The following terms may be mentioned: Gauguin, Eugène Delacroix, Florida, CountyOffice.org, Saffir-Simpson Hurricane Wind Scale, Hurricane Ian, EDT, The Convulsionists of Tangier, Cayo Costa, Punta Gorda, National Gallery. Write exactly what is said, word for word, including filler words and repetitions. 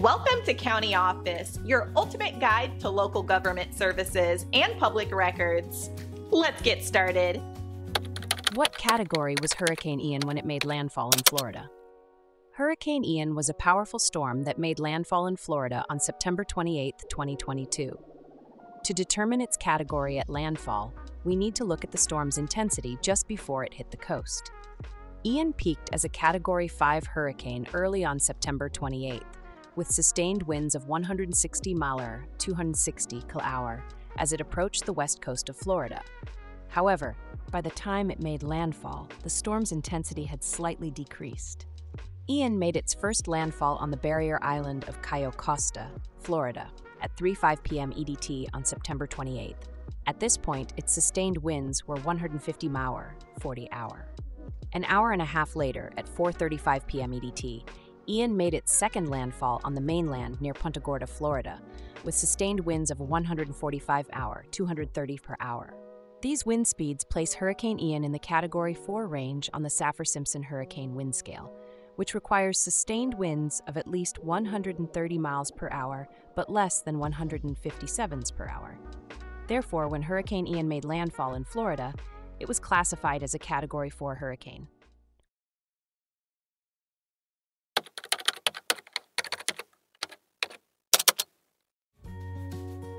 Welcome to County Office, your ultimate guide to local government services and public records. Let's get started. What category was Hurricane Ian when it made landfall in Florida? Hurricane Ian was a powerful storm that made landfall in Florida on September twenty-eighth, twenty twenty-two. To determine its category at landfall, we need to look at the storm's intensity just before it hit the coast. Ian peaked as a Category five hurricane early on September twenty-eighth, with sustained winds of one hundred sixty miles per hour, two hundred sixty kilometers per hour, as it approached the west coast of Florida. However, by the time it made landfall, the storm's intensity had slightly decreased. Ian made its first landfall on the barrier island of Cayo Costa, Florida, at three oh five p m E D T on September twenty-eighth. At this point, its sustained winds were one hundred fifty miles per hour, forty hours. An hour and a half later, at four thirty-five p m E D T, Ian made its second landfall on the mainland near Punta Gorda, Florida, with sustained winds of one hundred forty-five miles per hour, two hundred thirty kilometers per hour. These wind speeds place Hurricane Ian in the Category four range on the Saffir-Simpson Hurricane Wind Scale, which requires sustained winds of at least one hundred thirty miles per hour, but less than one hundred fifty-seven miles per hour. Therefore, when Hurricane Ian made landfall in Florida, it was classified as a Category four hurricane.